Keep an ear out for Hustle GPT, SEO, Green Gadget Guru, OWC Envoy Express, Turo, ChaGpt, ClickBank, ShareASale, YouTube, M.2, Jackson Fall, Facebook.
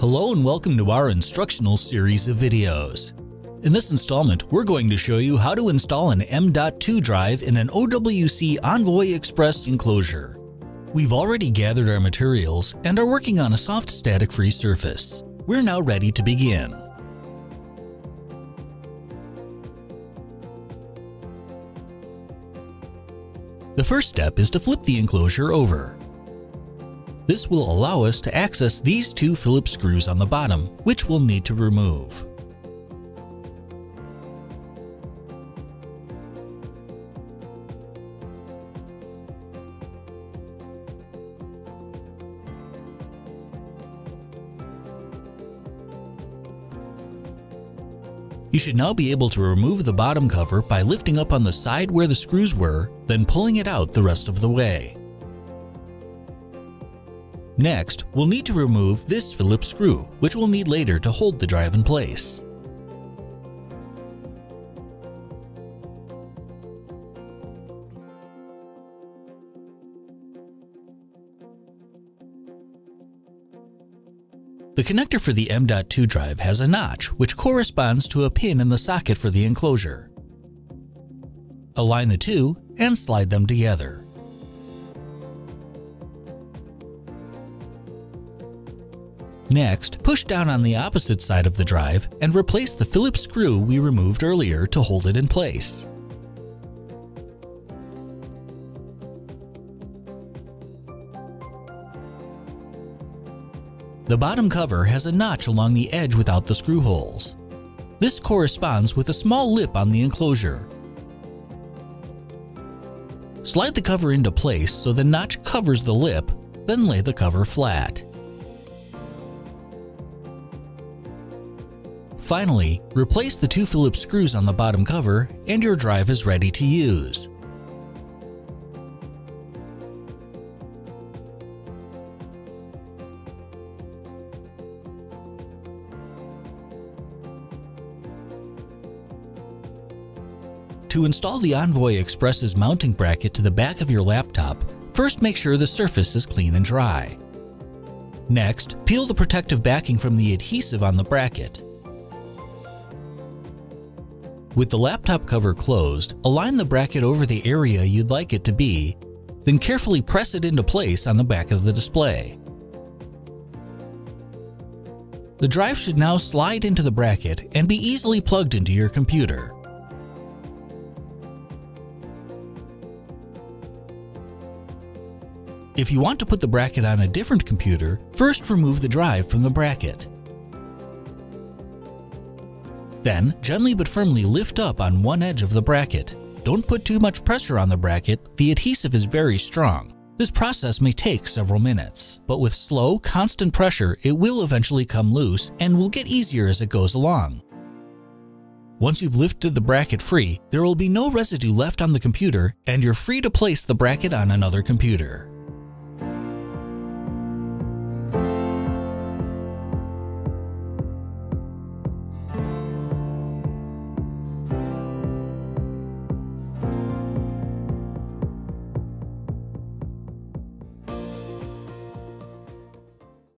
Hello and welcome to our instructional series of videos. In this installment, we're going to show you how to install an M.2 drive in an OWC Envoy Express enclosure. We've already gathered our materials and are working on a soft static-free surface. We're now ready to begin. The first step is to flip the enclosure over. This will allow us to access these two Phillips screws on the bottom, which we'll need to remove. You should now be able to remove the bottom cover by lifting up on the side where the screws were, then pulling it out the rest of the way. Next, we'll need to remove this Phillips screw, which we'll need later to hold the drive in place. The connector for the M.2 drive has a notch, which corresponds to a pin in the socket for the enclosure. Align the two and slide them together. Next, push down on the opposite side of the drive and replace the Phillips screw we removed earlier to hold it in place. The bottom cover has a notch along the edge without the screw holes. This corresponds with a small lip on the enclosure. Slide the cover into place so the notch covers the lip, then lay the cover flat. Finally, replace the two Phillips screws on the bottom cover and your drive is ready to use. To install the Envoy Express's mounting bracket to the back of your laptop, first make sure the surface is clean and dry. Next, peel the protective backing from the adhesive on the bracket. With the laptop cover closed, align the bracket over the area you'd like it to be, then carefully press it into place on the back of the display. The drive should now slide into the bracket and be easily plugged into your computer. If you want to put the bracket on a different computer, first remove the drive from the bracket. Then, gently but firmly lift up on one edge of the bracket. Don't put too much pressure on the bracket, the adhesive is very strong. This process may take several minutes, but with slow, constant pressure, it will eventually come loose and will get easier as it goes along. Once you've lifted the bracket free, there will be no residue left on the computer and you're free to place the bracket on another computer.